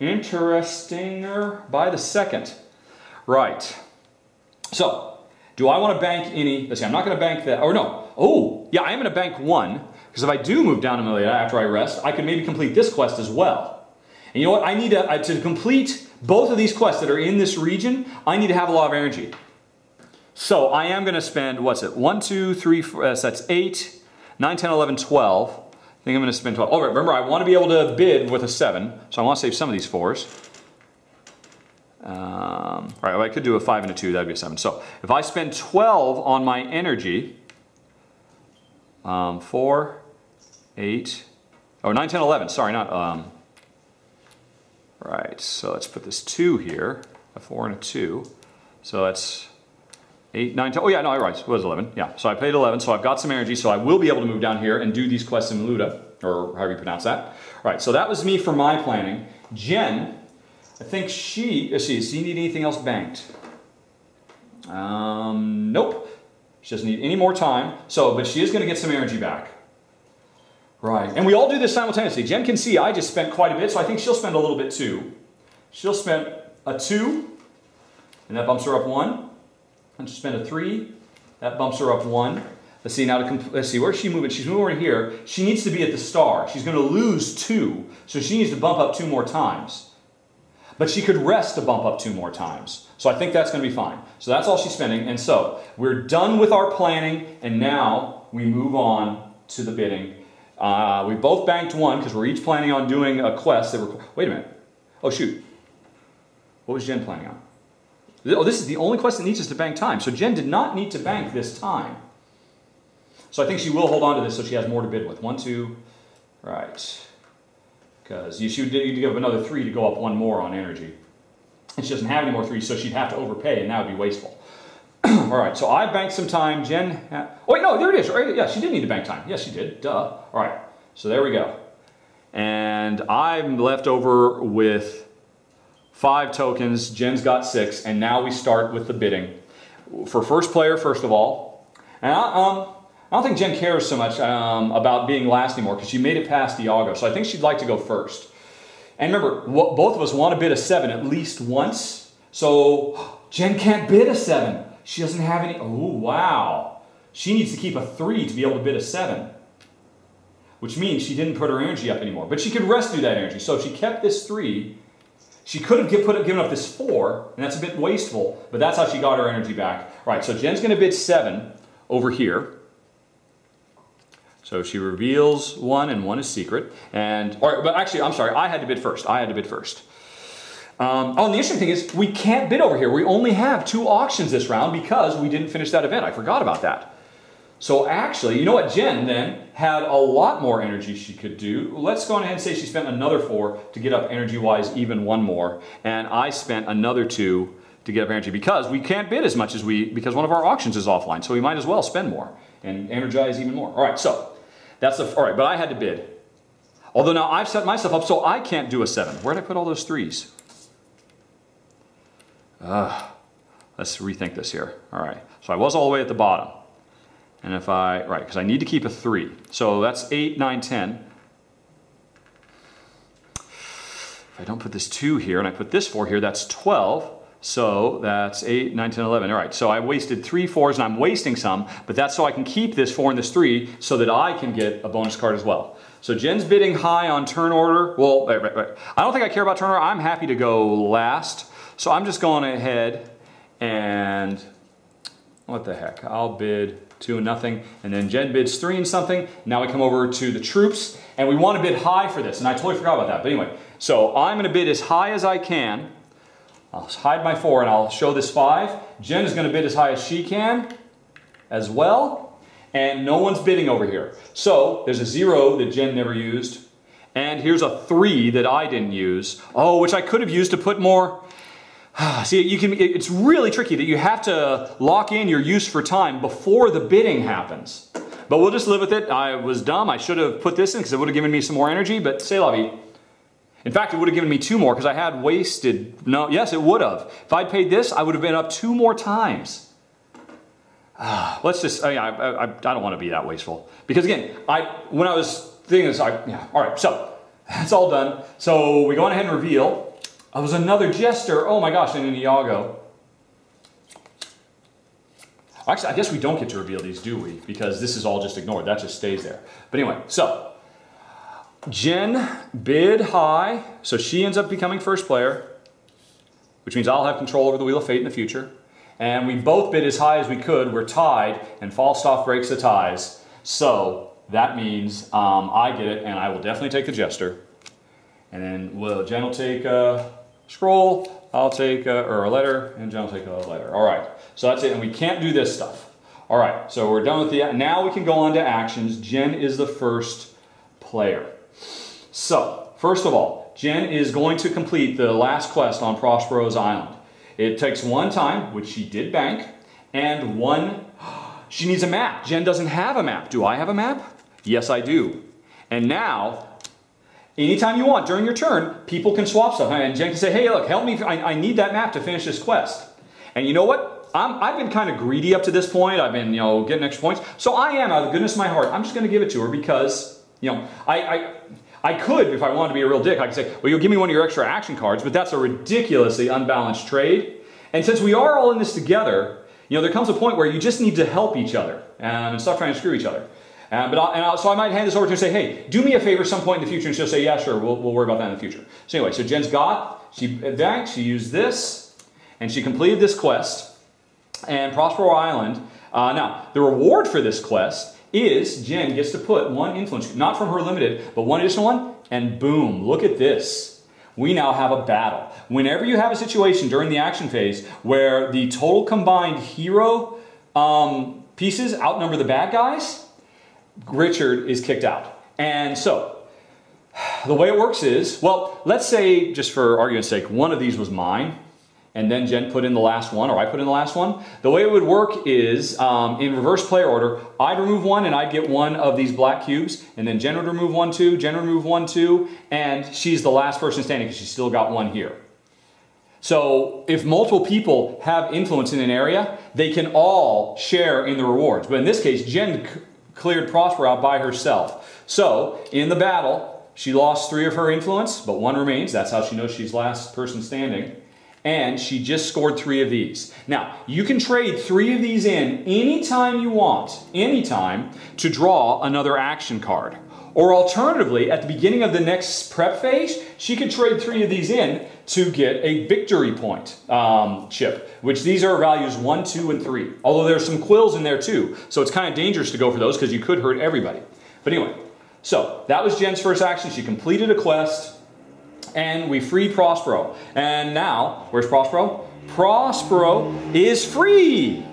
Interestinger by the second. Right. So, do I want to bank any? Let's see, I'm not going to bank that. Or no. Oh, yeah, I am going to bank 1. Because if I do move down to Amelia after I rest, I could maybe complete this quest as well. And you know what? I need to complete both of these quests that are in this region, I need to have a lot of energy. So, I am going to spend, what's it? 1, 2, 3, 4, so that's 8, 9, 10, 11, 12. I think I'm going to spend 12. All right, remember, I want to be able to bid with a 7, so I want to save some of these 4s. All right, well, I could do a 5 and a 2, that would be a 7. So if I spend 12 on my energy, 4, 8, oh, 9, 10, 11, sorry, not, right, so let's put this 2 here, a 4 and a 2, so that's 8, 9, 10, oh yeah, no, I right, it was 11, yeah, so I paid 11, so I've got some energy, so I will be able to move down here and do these quests in Luda, or however you pronounce that. All right, so that was me for my planning. Jen, I think she does she need anything else banked? Nope, she doesn't need any more time, so, but she is going to get some energy back. Right, and we all do this simultaneously. Jen can see I just spent quite a bit, so I think she'll spend a little bit too. She'll spend a 2, and that bumps her up 1. and she spent a 3. That bumps her up 1. Let's see, now let's see, where's she moving? She's moving over here. She needs to be at the star. She's going to lose 2, so she needs to bump up 2 more times. But she could rest to bump up 2 more times. So I think that's going to be fine. So that's all she's spending, and so we're done with our planning, and now we move on to the bidding. We both banked 1, because we're each planning on doing a quest that we're... Wait a minute. Oh, shoot. What was Jen planning on? Oh, this is the only quest that needs us to bank time. So Jen did not need to bank this time. So I think she will hold on to this so she has more to bid with. 1, 2, right. Because she would need to give another 3 to go up 1 more on energy. And she doesn't have any more 3, so she'd have to overpay, and that would be wasteful. All right, so I banked some time. Jen, oh wait, no, there it is. Right? Yeah, she did need to bank time. Yes, she did, duh. All right, so there we go. And I'm left over with 5 tokens. Jen's got 6, and now we start with the bidding. For first player, first of all. And I don't think Jen cares so much about being last anymore because she made it past Iago, so I think she'd like to go first. And remember, both of us want to bid a 7 at least once, so Jen can't bid a 7. She doesn't have any, oh wow. She needs to keep a 3 to be able to bid a 7, which means she didn't put her energy up anymore, but she could rescue that energy. So if she kept this 3, she could have given up this 4, and that's a bit wasteful, but that's how she got her energy back. All right, so Jen's gonna bid 7 over here. So she reveals 1, and 1 is secret. And all right, but actually, I'm sorry, I had to bid first. I had to bid first. Oh, and the interesting thing is we can't bid over here. We only have 2 auctions this round because we didn't finish that event. I forgot about that. So actually, you know what? Jen then had a lot more energy she could do. Let's go ahead and say she spent another 4 to get up energy-wise even 1 more. And I spent another 2 to get up energy because we can't bid as much as because one of our auctions is offline. So we might as well spend more and energize even more. All right, so... That's the, all right, but I had to bid. Although now I've set myself up so I can't do a 7. Where did I put all those 3s? Let's rethink this here. All right, so I was all the way at the bottom. And if I, right, because I need to keep a 3. So that's 8, 9, 10. If I don't put this 2 here and I put this 4 here, that's 12. So that's 8, 9, 10, 11. All right, so I wasted 3 4s, and I'm wasting some, but that's so I can keep this 4 and this 3 so that I can get a bonus card as well. So Jen's bidding high on turn order. Well, wait. I don't think I care about turn order. I'm happy to go last. So I'm just going ahead and, what the heck, I'll bid 2 and nothing, and then Jen bids 3 and something. Now we come over to the troops, and we want to bid high for this, and I totally forgot about that. But anyway, so I'm going to bid as high as I can. I'll hide my 4 and I'll show this 5. Jen is going to bid as high as she can as well. And no one's bidding over here. So there's a 0 that Jen never used. And here's a 3 that I didn't use. Oh, which I could have used to put more. See, you can, it's really tricky that you have to lock in your use for time before the bidding happens. But we'll just live with it. I was dumb. I should have put this in because it would have given me some more energy. But c'est la vie. In fact, it would have given me 2 more because I had wasted, no, yes, it would have. If I'd paid this, I would have been up 2 more times. Let's just, I don't want to be that wasteful. Because again, when I was thinking this, yeah, all right, so that's all done. So we go on ahead and reveal. I was another Jester, oh my gosh, and an Iago. Actually, I guess we don't get to reveal these, do we? Because this is all just ignored, that just stays there. But anyway, so. Jen bid high, so she ends up becoming first player, which means I'll have control over the Wheel of Fate in the future. And we both bid as high as we could. We're tied, and Falstaff breaks the ties. So that means I get it, and I will definitely take the Jester. And then Jen will take a scroll, I'll take a letter, and Jen will take a letter. All right, so that's it, and we can't do this stuff. All right, so we're done with the, now we can go on to actions. Jen is the first player. So, first of all, Jen is going to complete the last quest on Prospero's Island. It takes 1 time, which she did bank, and 1, she needs a map. Jen doesn't have a map. Do I have a map? Yes, I do. And now, anytime you want, during your turn, people can swap stuff. And Jen can say, hey, look, help me. I need that map to finish this quest. And you know what? I've been kind of greedy up to this point. I've been, you know, getting extra points. So I am, out of the goodness of my heart, I'm just going to give it to her because, you know, I could, if I wanted to be a real dick, I could say, well, you'll give me 1 of your extra action cards, but that's a ridiculously unbalanced trade. And since we are all in this together, you know, there comes a point where you just need to help each other and stop trying to screw each other. So I might hand this over to her and say, hey, do me a favor some point in the future. And she'll say, yeah, sure, we'll worry about that in the future. So anyway, so Jen's got, she used this, and she completed this quest, and Prospero Island. Now, the reward for this quest is Jen gets to put one influence, not from her limited, but one additional one, and boom, look at this. We now have a battle. Whenever you have a situation during the action phase where the total combined hero pieces outnumber the bad guys, Richard is kicked out. And so, the way it works is, well, let's say, just for argument's sake, one of these was mine, and then Jen put in the last one, or I put in the last one. The way it would work is, in reverse player order, I'd remove one and I'd get one of these black cubes, and then Jen would remove one too, Jen would remove one too, and she's the last person standing because she's still got one here. So if multiple people have influence in an area, they can all share in the rewards. But in this case, Jen cleared Prosper out by herself. So in the battle, she lost three of her influence, but one remains. That's how she knows she's last person standing. And she just scored three of these. Now, you can trade three of these in anytime you want, anytime, to draw another action card. Or alternatively, at the beginning of the next prep phase, she could trade three of these in to get a victory point chip, which these are values 1, 2, and 3. Although there's some quills in there too, so it's kind of dangerous to go for those because you could hurt everybody. But anyway, so that was Jen's first action. She completed a quest, and we free Prospero. And now, where's Prospero? Prospero is free!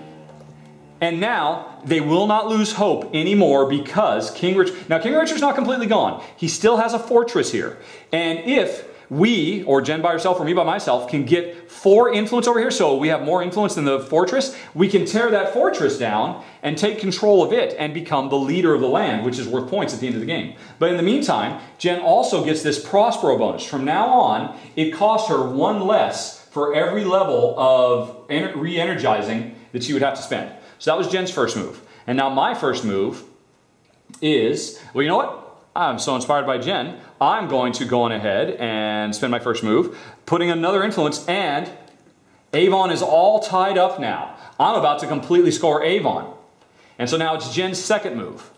And now, they will not lose hope anymore because King Richard... Now, King Richard's not completely gone. He still has a fortress here. And if we, or Jen by herself, or me by myself, can get 4 influence over here, so we have more influence than the fortress, we can tear that fortress down and take control of it and become the leader of the land, which is worth points at the end of the game. But in the meantime, Jen also gets this Prospero bonus. From now on, it costs her 1 less for every level of re-energizing that she would have to spend. So that was Jen's first move. And now my first move is, well, you know what? I'm so inspired by Jen, I'm going to go on ahead and spend my first move, putting another influence, and Avon is all tied up now. I'm about to completely score Avon. And so now it's Jen's second move.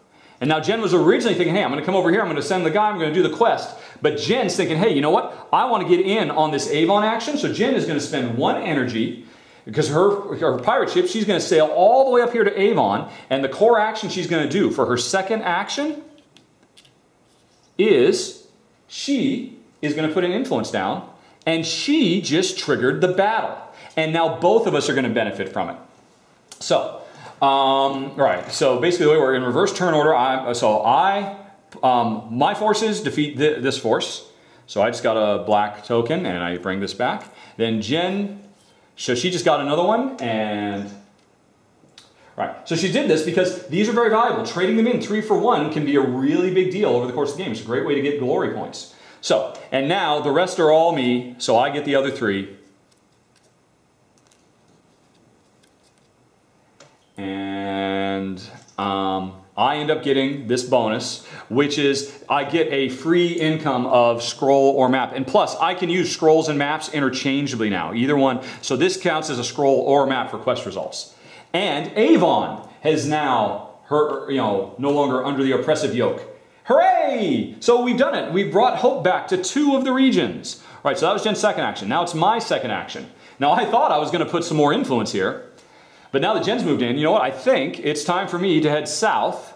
And now Jen was originally thinking, hey, I'm going to come over here, I'm going to send the guy, I'm going to do the quest. But Jen's thinking, hey, you know what? I want to get in on this Avon action, so Jen is going to spend 1 energy, because her pirate ship, she's going to sail all the way up here to Avon, and the core action she's going to do for her second action is she is going to put an influence down, and she just triggered the battle. And now both of us are going to benefit from it. So, right, so basically the way we're in reverse turn order, my forces defeat this force. So I just got a black token, and I bring this back. Then Jen, so she just got another one, and... Right. So she did this because these are very valuable. Trading them in 3 for 1 can be a really big deal over the course of the game. It's a great way to get glory points. So, and now the rest are all me, so I get the other 3. And I end up getting this bonus, which is I get a free income of scroll or map. And plus, I can use scrolls and maps interchangeably now, either one. So this counts as a scroll or map for quest results. And Avon has now, no longer under the oppressive yoke. Hooray! So we've done it. We've brought hope back to 2 of the regions. All right, so that was Jen's second action. Now it's my second action. Now I thought I was going to put some more influence here, but now that Jen's moved in, you know what? I think it's time for me to head south.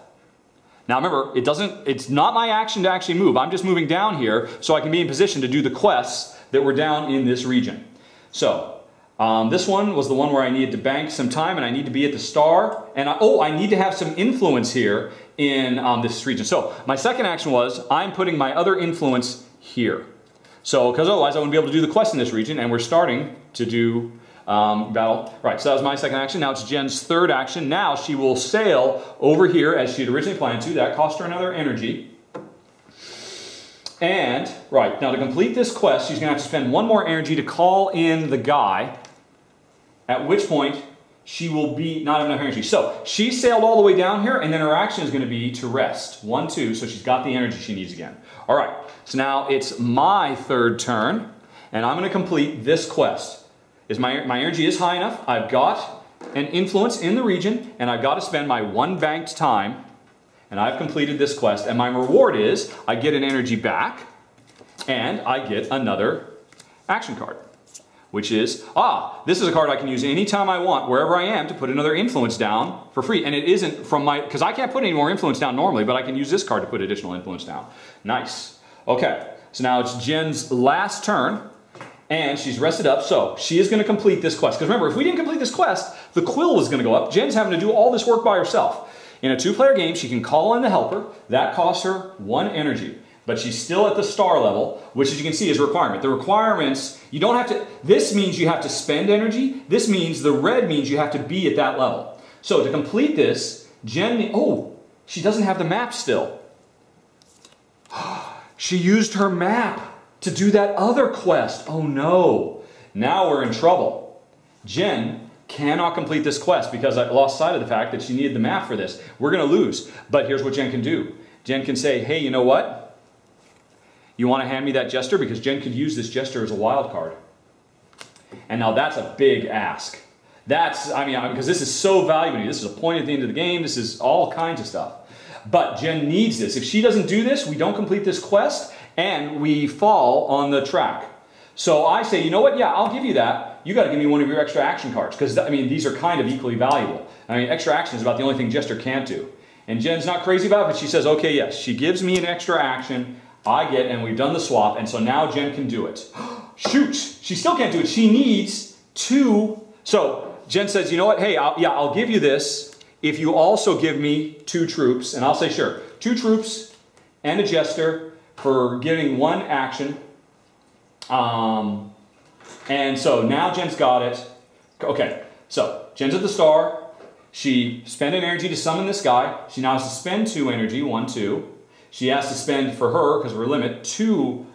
Now remember, it's not my action to actually move. I'm just moving down here so I can be in position to do the quests that were down in this region. So... this one was the one where I needed to bank some time, and I need to be at the star, and I need to have some influence here in this region. So my second action was I'm putting my other influence here. So because otherwise I wouldn't be able to do the quest in this region, and we're starting to do battle. Right, so that was my second action. Now it's Jen's third action. Now she will sail over here as she had originally planned to. That cost her another energy. And, right, now to complete this quest, she's going to have to spend 1 more energy to call in the guy, at which point she will be not have enough energy. So she sailed all the way down here, and then her action is going to be to rest. 1, 2, so she's got the energy she needs again. All right, so now it's my third turn, and I'm going to complete this quest. My energy is high enough. I've got and influence in the region, and I've got to spend my one banked time, and I've completed this quest, and my reward is I get an energy back, and I get another action card, which is, this is a card I can use anytime I want, wherever I am, to put another influence down for free. And it isn't from my, because I can't put any more influence down normally, but I can use this card to put additional influence down. Nice. Okay, so now it's Jen's last turn, and she's rested up, so she is going to complete this quest. Because remember, if we didn't complete this quest, the Quill was going to go up. Jen's having to do all this work by herself. In a two-player game, she can call in the helper. That costs her one energy. But she's still at the star level, which as you can see is a requirement. The requirements, you don't have to, this means you have to spend energy. This means, the red means you have to be at that level. So to complete this, Jen, she doesn't have the map still. She used her map to do that other quest. Oh no, now we're in trouble. Jen cannot complete this quest because I lost sight of the fact that she needed the map for this. We're gonna lose, but here's what Jen can do. Jen can say, hey, you know what? You wanna hand me that Jester? Because Jen could use this Jester as a wild card. And now that's a big ask. That's, because this is so valuable. This is a point at the end of the game. This is all kinds of stuff. But Jen needs this. If she doesn't do this, we don't complete this quest, and we fall on the track. So I say, you know what? Yeah, I'll give you that. You got to give me one of your extra action cards, because these are kind of equally valuable. Extra action is about the only thing Jester can't do. And Jen's not crazy about it, but she says, okay, yes. She gives me an extra action. I get, and we've done the swap, and so now Jen can do it. Shoot! She still can't do it. She needs two. So Jen says, you know what? Hey, I'll give you this if you also give me two troops, and I'll say sure. Two troops and a Jester for getting one action. And so now Jen's got it. Okay, so Jen's at the star. She spent an energy to summon this guy. She now has to spend two energy, 1, 2. She has to spend, for her, because we're limit, two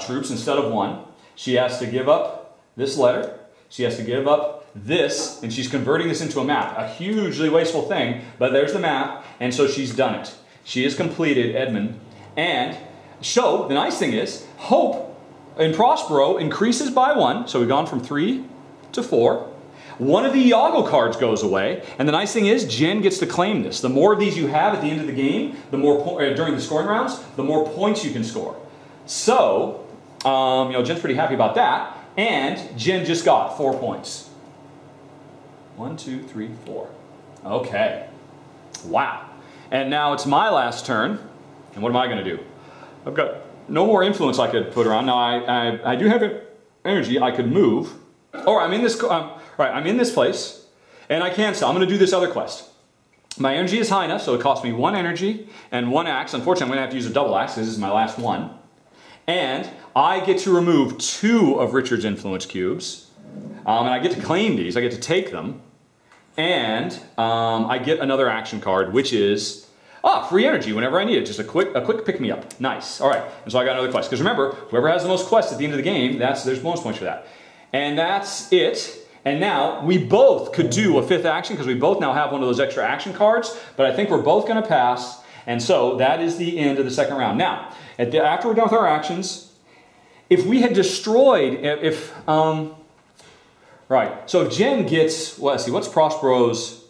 troops instead of one. She has to give up this letter. She has to give up this, and she's converting this into a map. A hugely wasteful thing, but there's the map, and so she's done it. She has completed Edmund, and so the nice thing is, hope in Prospero increases by 1, so we've gone from 3 to 4. One of the Iago cards goes away, and the nice thing is Jen gets to claim this. The more of these you have at the end of the game, the more during the scoring rounds, the more points you can score. So, Jen's pretty happy about that, and Jen just got 4 points. 1, 2, 3, 4. Okay. Wow. And now it's my last turn, and what am I going to do? I've got no more influence I could put around. Now I do have energy. I could move. Or I'm in this place, and I can sell. I'm going to do this other quest. My energy is high enough, so it costs me 1 energy and 1 axe. Unfortunately, I'm going to have to use a double axe. This is my last one. And I get to remove 2 of Richard's influence cubes. And I get to claim these. I get to take them. And I get another action card, which is... free energy whenever I need it. Just a quick pick-me-up. Nice. All right. And so I got another quest. Because remember, whoever has the most quests at the end of the game, there's bonus points for that. And that's it. And now we both could do a 5th action because we both now have one of those extra action cards. But I think we're both going to pass. And so that is the end of the second round. Now, after we're done with our actions, if we had destroyed... Right. So if Jen gets... Well, let's see. What's Prospero's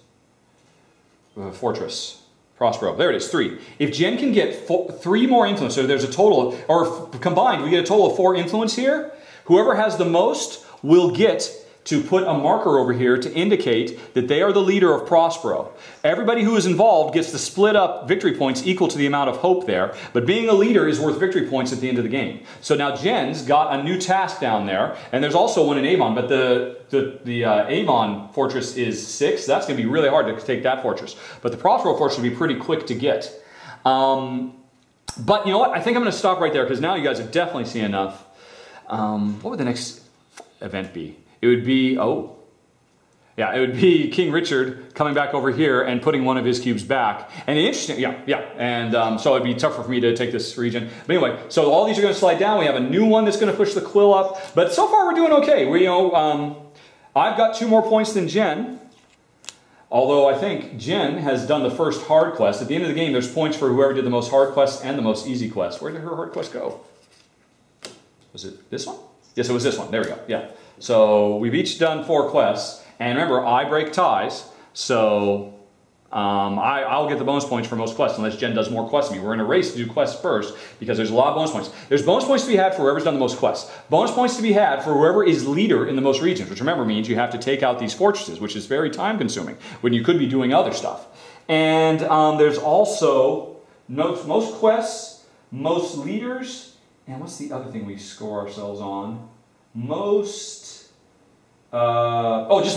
fortress? Prospero. There it is, 3. If Jen can get 3 more influence, so there's a total of, or combined, we get a total of 4 influence here. Whoever has the most will get to put a marker over here to indicate that they are the leader of Prospero. Everybody who is involved gets to split up victory points equal to the amount of hope there, but being a leader is worth victory points at the end of the game. So now Jen's got a new task down there, and there's also one in Avon, but the Avon fortress is 6. That's going to be really hard to take that fortress. But the Prospero fortress will be pretty quick to get. But you know what? I think I'm going to stop right there, because now you guys have definitely seen enough. What would the next event be? It would be, it would be King Richard coming back over here and putting one of his cubes back. And interesting, so it'd be tougher for me to take this region. But anyway, so all these are going to slide down. We have a new one that's going to push the Quill up. But so far we're doing okay. I've got 2 more points than Jen. Although I think Jen has done the first hard quest. At the end of the game, there's points for whoever did the most hard quests and the most easy quests. Where did her hard quest go? Was it this one? Yes, it was this one. There we go, yeah. So we've each done 4 quests, And remember, I break ties, so I'll get the bonus points for most quests, unless Jen does more quests than me. We're in a race to do quests first, because there's a lot of bonus points. There's bonus points to be had for whoever's done the most quests. Bonus points to be had for whoever is leader in the most regions, which remember means you have to take out these fortresses, which is very time consuming, when you could be doing other stuff. And there's also most quests, most leaders, and what's the other thing we score ourselves on? Just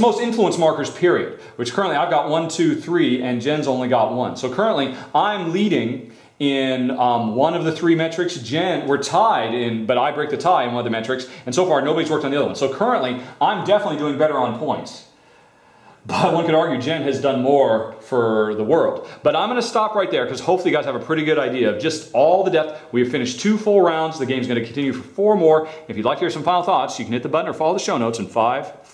most influence markers, period. Which currently I've got 1, 2, 3, and Jen's only got 1. So currently I'm leading in one of the 3 metrics. Jen, we're tied in, but I break the tie in one of the metrics. And so far nobody's worked on the other one. So currently I'm definitely doing better on points. But one could argue Jen has done more for the world. But I'm going to stop right there because hopefully you guys have a pretty good idea of just all the depth. We have finished 2 full rounds. The game's going to continue for 4 more. If you'd like to hear some final thoughts, you can hit the button or follow the show notes in 5,